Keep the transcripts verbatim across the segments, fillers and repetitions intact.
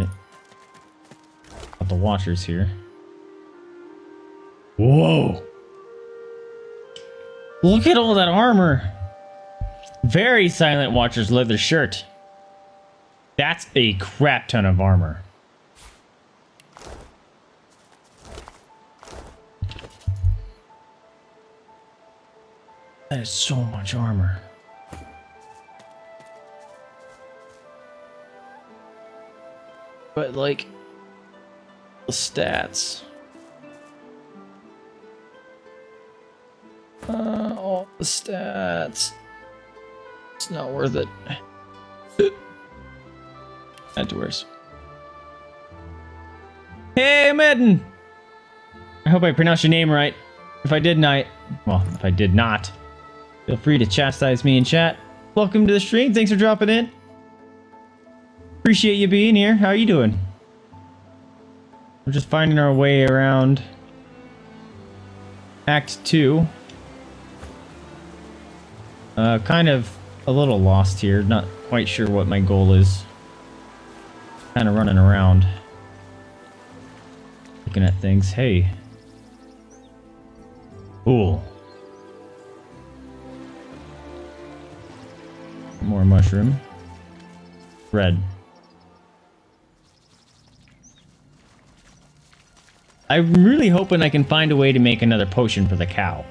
Alright. Got the watchers here. Whoa! Look at all that armor! Very silent watchers leather shirt. That's a crap ton of armor. That is so much armor. But like the stats. Uh, all the stats. It's not worth it. Add to worse. Hey, Madden! I hope I pronounced your name right. If I did not, well, if I did not, feel free to chastise me in chat. Welcome to the stream. Thanks for dropping in. Appreciate you being here. How are you doing? We're just finding our way around Act two. Uh, kind of a little lost here. Not quite sure what my goal is. Kind of running around. Looking at things. Hey. Cool. More mushroom. Red. I'm really hoping I can find a way to make another potion for the cow.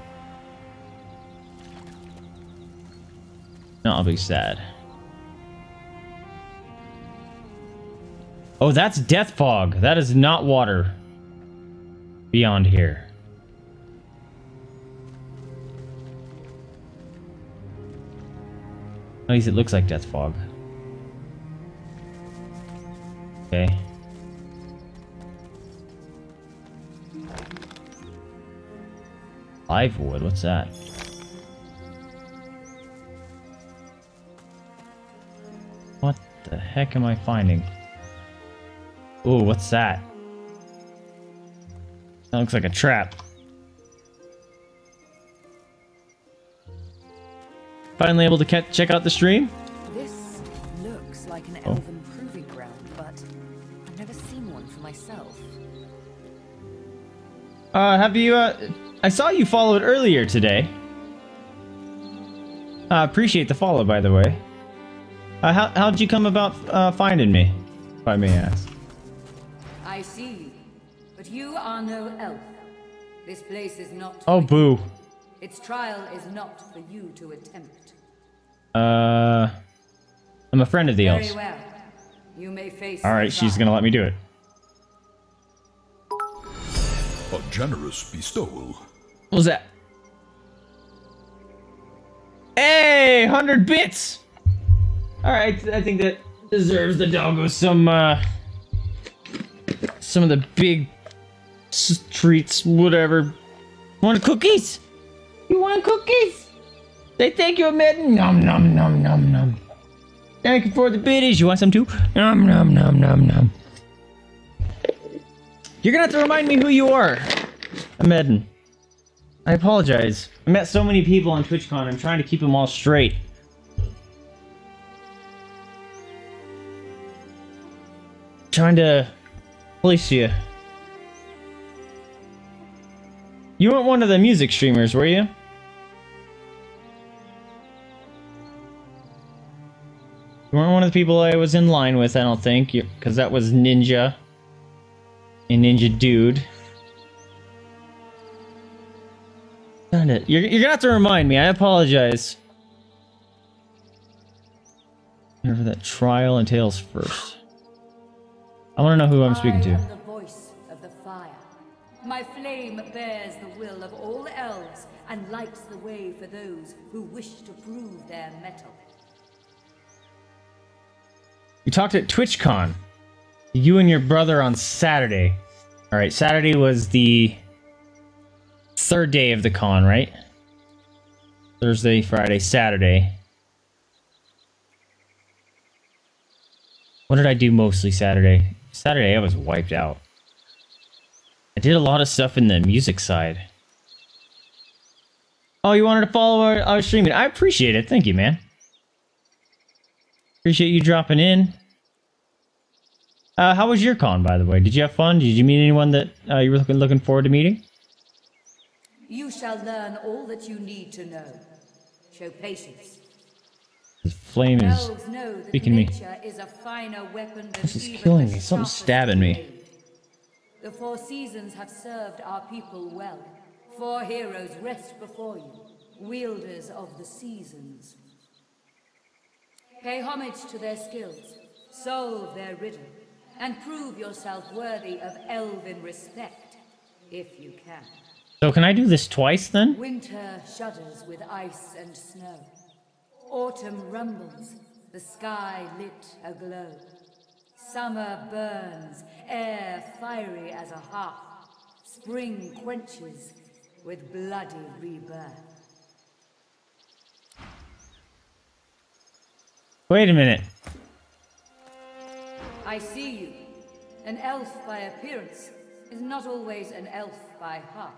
No, I'll be sad. Oh, that's death fog. That is not water. Beyond here. At least it looks like death fog. Okay. Live wood, what's that? What the heck am I finding? Ooh, what's that? That looks like a trap. Finally able to catch, check out the stream? This looks like an elven proving ground, but I've never seen one for myself. Uh, have you, uh... I saw you followed earlier today. I uh, appreciate the follow, by the way. Uh, how, how'd you come about uh, finding me, if I may ask? I see you, but you are no elf. This place is not... Oh, boo. Its trial is not for you to attempt. Uh... I'm a friend of the elves. Very well. You may face... Alright, she's gonna let me do it. A generous bestowal. What was that? Hey, one hundred bits! Alright, I think that deserves the doggo some, uh... some of the big... treats, whatever. Want cookies? You want cookies? Say thank you, Madden. Nom nom nom nom nom. Thank you for the biddies. You want some too? Nom nom nom nom nom. You're gonna have to remind me who you are. I'm Eden. I apologize. I met so many people on TwitchCon, I'm trying to keep them all straight. Trying to place you. You weren't one of the music streamers, were you? You weren't one of the people I was in line with, I don't think, because that was Ninja. A ninja dude. Darn it. You're, you're gonna have to remind me. I apologize. Remember that trial entails first. I want to know who I'm speaking to. I am the voice of the fire. My flame bears the will of all elves and lights the way for those who wish to prove their mettle. You talked at TwitchCon. You and your brother on Saturday. All right, Saturday was the third day of the con, right? Thursday, Friday, Saturday. What did I do mostly Saturday? Saturday, I was wiped out. I did a lot of stuff in the music side. Oh, you wanted to follow our, our streaming? I appreciate it. Thank you, man. Appreciate you dropping in. Uh, how was your con, by the way? Did you have fun? Did you meet anyone that uh, you were looking, looking forward to meeting? You shall learn all that you need to know. Show patience. This flame is speaking me. Is a finer weapon than this is killing me. Something's stabbing me. The four seasons have served our people well. Four heroes rest before you, wielders of the seasons. Pay homage to their skills, solve their riddle, and prove yourself worthy of elven respect, if you can. So can I do this twice, then? Winter shudders with ice and snow. Autumn rumbles, the sky lit aglow. Summer burns, air fiery as a hearth. Spring quenches with bloody rebirth. Wait a minute. I see you. An elf by appearance is not always an elf by heart.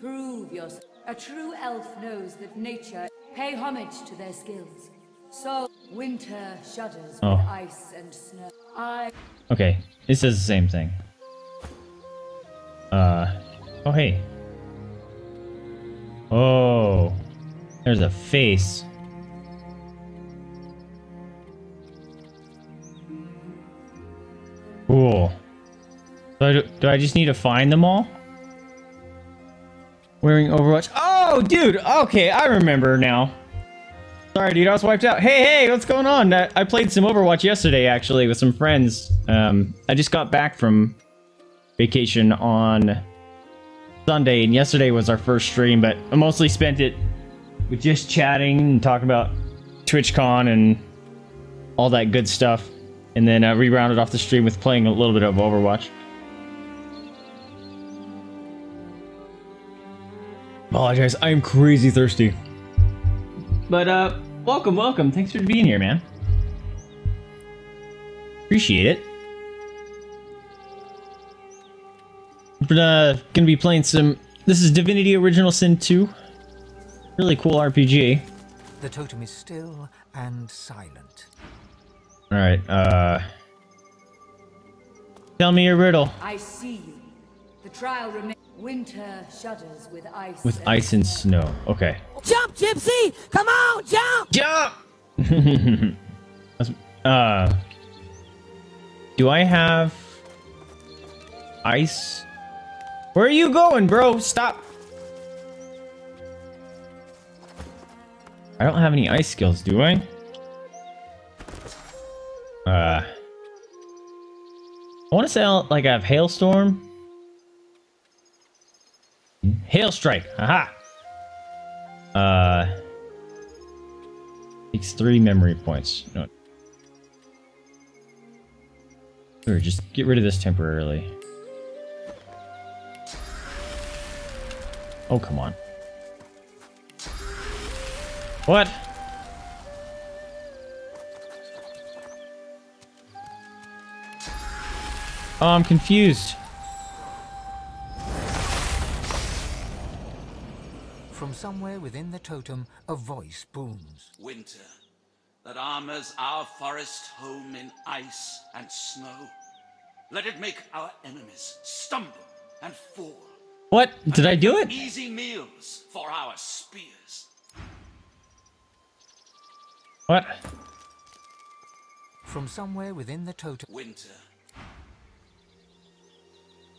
Prove yourself. A true elf knows that nature. Pay homage to their skills. So winter shudders oh. with ice and snow. I. Okay, it says the same thing. Uh. Oh, hey. Oh. There's a face. Cool. Do I, do I just need to find them all? Wearing Overwatch. Oh, dude. Okay, I remember now. Sorry, dude. I was wiped out. Hey, hey, what's going on? I, I played some Overwatch yesterday, actually, with some friends. Um, I just got back from vacation on Sunday, and yesterday was our first stream, but I mostly spent it with just chatting and talking about TwitchCon and all that good stuff. And then I uh, re-rounded off the stream with playing a little bit of Overwatch. Apologize, I am crazy thirsty. But, uh, welcome, welcome. Thanks for being here, man. Appreciate it. But, uh, gonna be playing some... This is Divinity: Original Sin two. Really cool R P G. The totem is still and silent. All right, uh... tell me your riddle. I see you. The trial remains... Winter shudders with ice... With and ice and snow. Okay. Jump, Gypsy! Come on, jump! Jump! uh... Do I have... ice? Where are you going, bro? Stop! I don't have any ice skills, do I? Uh, I want to say like I have Hailstorm, Hail strike. Aha. Uh, takes three memory points. No, sure, just get rid of this temporarily. Oh come on! What? Oh, I'm confused. From somewhere within the totem, a voice booms. Winter, that armors our forest home in ice and snow. Let it make our enemies stumble and fall. What? Did I do it? Easy meals for our spears. What? From somewhere within the totem. Winter.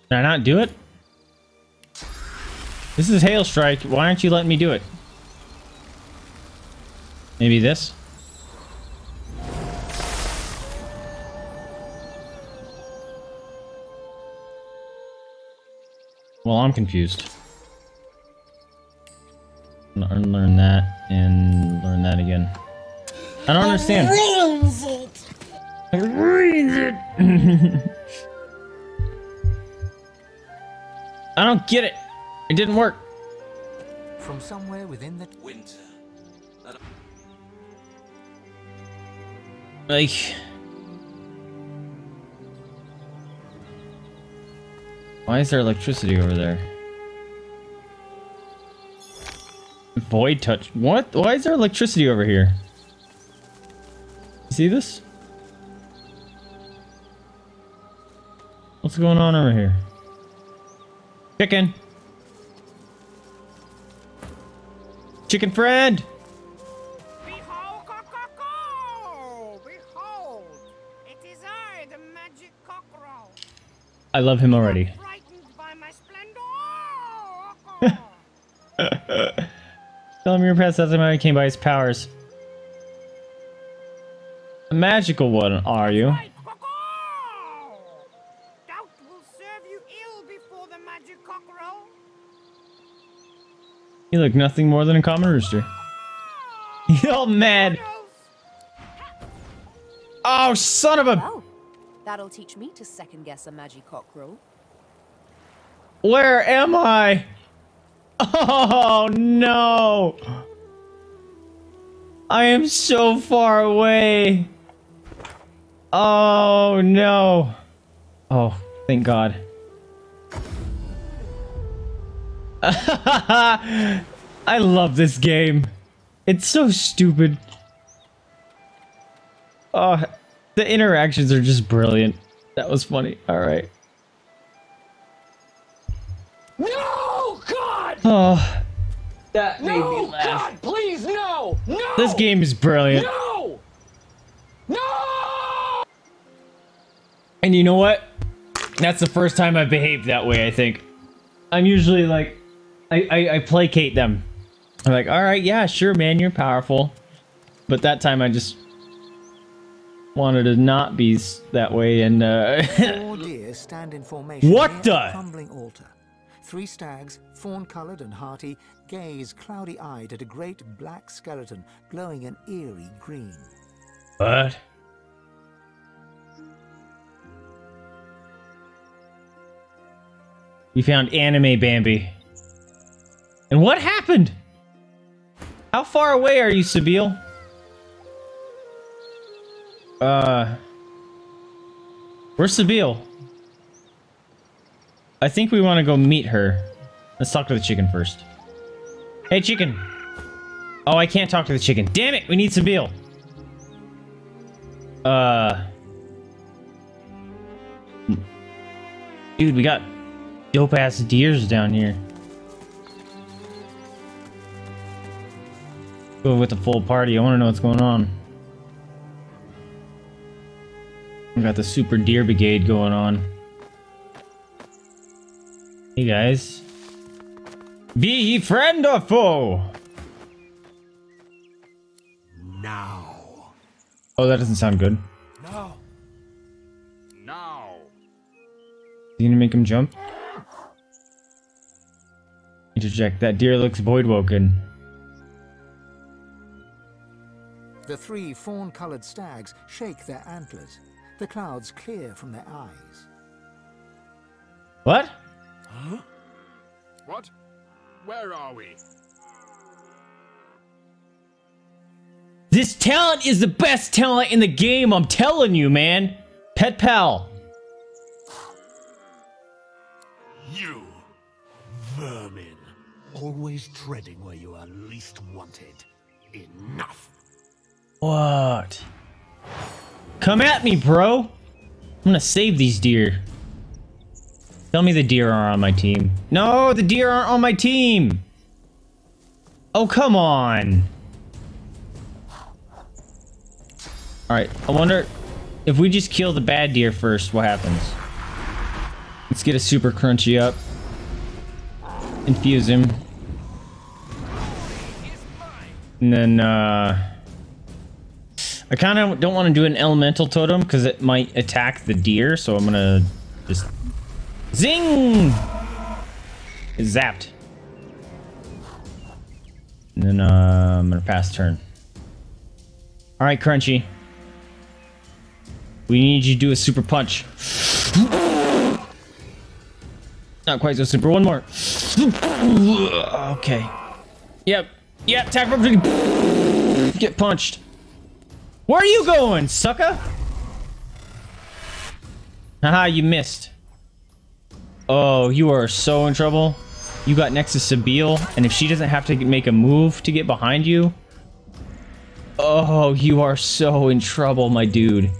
Did I not do it? This is Hail strike. Why aren't you letting me do it? Maybe this? Well, I'm confused. Unlearn that and learn that again. I don't understand. It rains it. It rains it. I don't get it. It didn't work. From somewhere within the winter. Like why is there electricity over there? Void touch. What? Why is there electricity over here? You see this? What's going on over here? Chicken! Chicken friend! Behold, cock-cock-oh! Behold! It is I, the magic cockroach! I love him already. I'm frightened by my splendor! Tell him your pets as I came by his powers. A magical one, are you? You look nothing more than a common rooster. He's all mad. Oh, son of a... Oh, that'll teach me to second guess a magic cockerel. Where am I? Oh, no. I am so far away. Oh, no. Oh, thank God. I love this game. It's so stupid. Oh, the interactions are just brilliant. That was funny. All right. No, God! Oh, that made me laugh. No, God, please, no! No! This game is brilliant. No! No! And you know what? That's the first time I've behaved that way, I think. I'm usually like... I, I, I placate them. I'm like, all right, yeah, sure, man, you're powerful. But that time I just wanted to not be that way. And uh, four deer stand in formation what the crumbling altar. Three stags, fawn-colored and hearty, gaze cloudy-eyed at a great black skeleton glowing an eerie green. What? You found anime Bambi. And what happened? How far away are you, Sebille? Uh... Where's Sebille? I think we want to go meet her. Let's talk to the chicken first. Hey, chicken! Oh, I can't talk to the chicken. Damn it! We need Sebille! Uh... Dude, we got dope-ass deers down here. Go with the full party. I want to know what's going on. We got the super deer brigade going on. Hey guys, be ye friend or foe? Now. Oh, that doesn't sound good. No. Now. You gonna make him jump? Interject. That deer looks void woken. The three fawn-colored stags shake their antlers. The clouds clear from their eyes. What? Huh? What? Where are we? This talent is the best talent in the game, I'm telling you, man. Pet pal. You vermin. Always treading where you are least wanted. Enough. What? Come at me, bro. I'm gonna save these deer. Tell me the deer are on my team. No, the deer aren't on my team. Oh, come on. Alright, I wonder if we just kill the bad deer first, what happens? Let's get a super crunchy up. Infuse him. And then, uh... I kind of don't want to do an elemental totem because it might attack the deer, so I'm gonna just zing. It's zapped. And then uh, I'm gonna pass turn. All right, Crunchy. We need you to do a super punch. Not quite so super. One more. Okay. Yep. Yep. Tap from. Get punched. Where are you going, sucker? Haha, you missed. Oh, you are so in trouble. You got next to Sebille, and if she doesn't have to make a move to get behind you... Oh, you are so in trouble, my dude.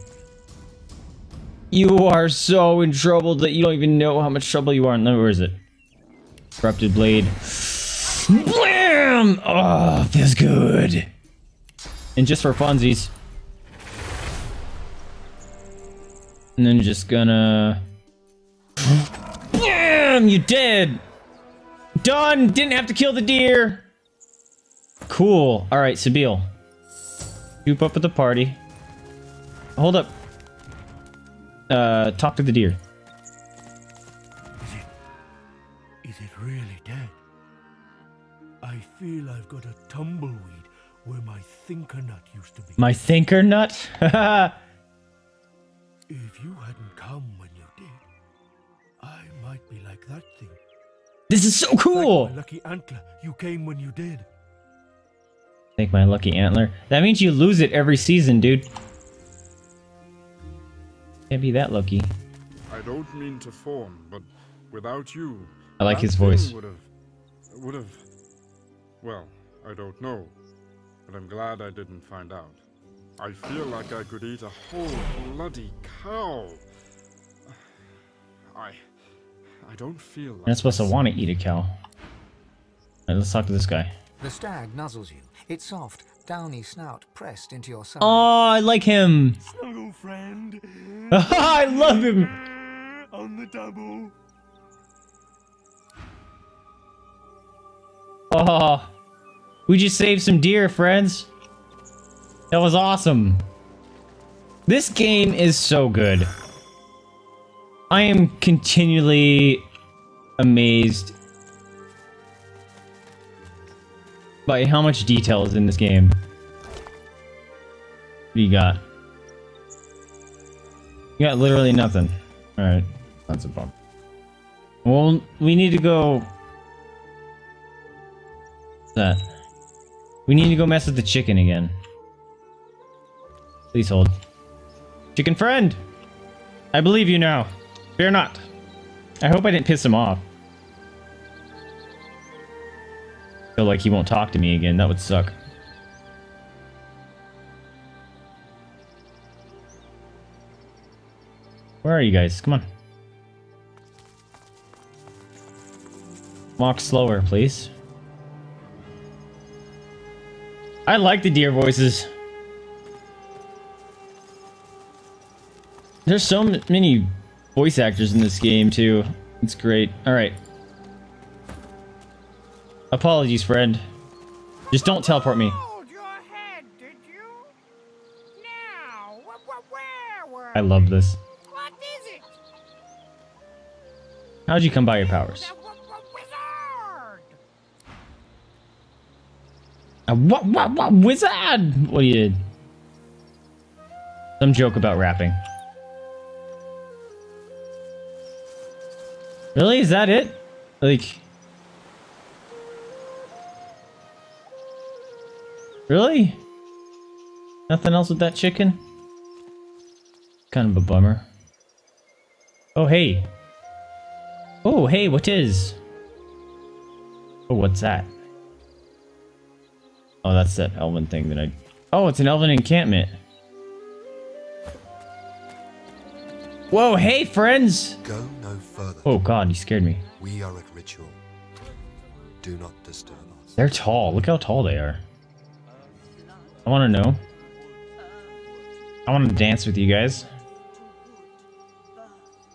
You are so in trouble that you don't even know how much trouble you are in. Where is it? Corrupted blade. Blam! Oh, feels good. And just for funsies. And then just gonna... Blam! You dead! Done! Didn't have to kill the deer! Cool. Alright, Sebille. Scoop up at the party. Hold up. Uh, talk to the deer. Is it, is it really dead? I feel I've got a tumbleweed where my thinker nut used to be. My thinker nut? If you hadn't come when you did, I might be like that thing. This is so cool! Thank my lucky antler, you came when you did. Thank my lucky antler. That means you lose it every season, dude. Can't be that lucky. I don't mean to fawn, but without you, I like his voice. Would have, would have. Well, I don't know, but I'm glad I didn't find out. I feel like I could eat a whole bloody cow. I, I don't feel. Like You're not supposed to want to eat a cow. All right, let's talk to this guy. The stag nuzzles you. It's soft. Downy snout pressed into your side. Oh, I like him. Snuggle friend. I love him. On the double. Oh, we just saved some deer, friends. That was awesome. This game is so good. I am continually amazed by how much detail is in this game. What do you got? You got literally nothing. Alright. That's a bump. Well, we need to go... What's that? We need to go mess with the chicken again. Please hold. Chicken friend! I believe you now. Fear not. I hope I didn't piss him off. Feel like he won't talk to me again. That would suck. Where are you guys? Come on. Walk slower, please. I like the deer voices. There's so many voice actors in this game, too. It's great. All right. Apologies, friend. Just don't teleport me. Hold your head, did you? Now, wh wh where were I love this. What is it? How'd you come by your powers? A wizard. A what? What? What? Wizard? What you did? Some joke about rapping. Really? Is that it? Like. Really? Nothing else with that chicken? Kind of a bummer. Oh, hey. Oh, hey, what is? Oh, what's that? Oh, that's that elven thing that I... Oh, it's an elven encampment. Whoa, hey, friends! Go no further. Oh, God, you scared me. We are at ritual. Do not disturb us. They're tall. Look how tall they are. I want to know. I want to dance with you guys.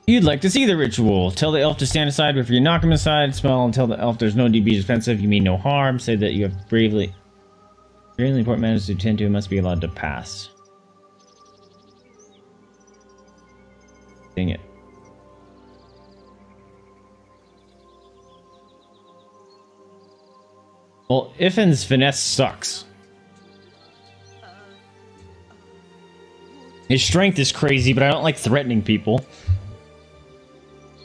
You'd like to see the ritual. Tell the elf to stand aside, but if you knock him aside, smile and tell the elf there's no need to be offensive. You mean no harm. Say that you have bravely... Really important matters to attend to and must be allowed to pass. Dang it. Well, Ifen's finesse sucks. His strength is crazy, but I don't like threatening people.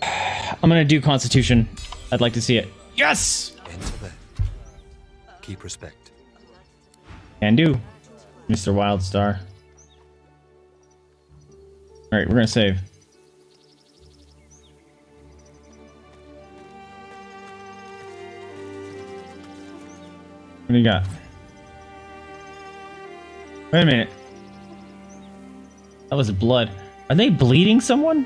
I'm gonna do Constitution. I'd like to see it. Yes! Enter that. Keep respect. Can do, Mister Wildstar. Alright, we're gonna save. What do you got? Wait a minute. That was blood. Are they bleeding someone?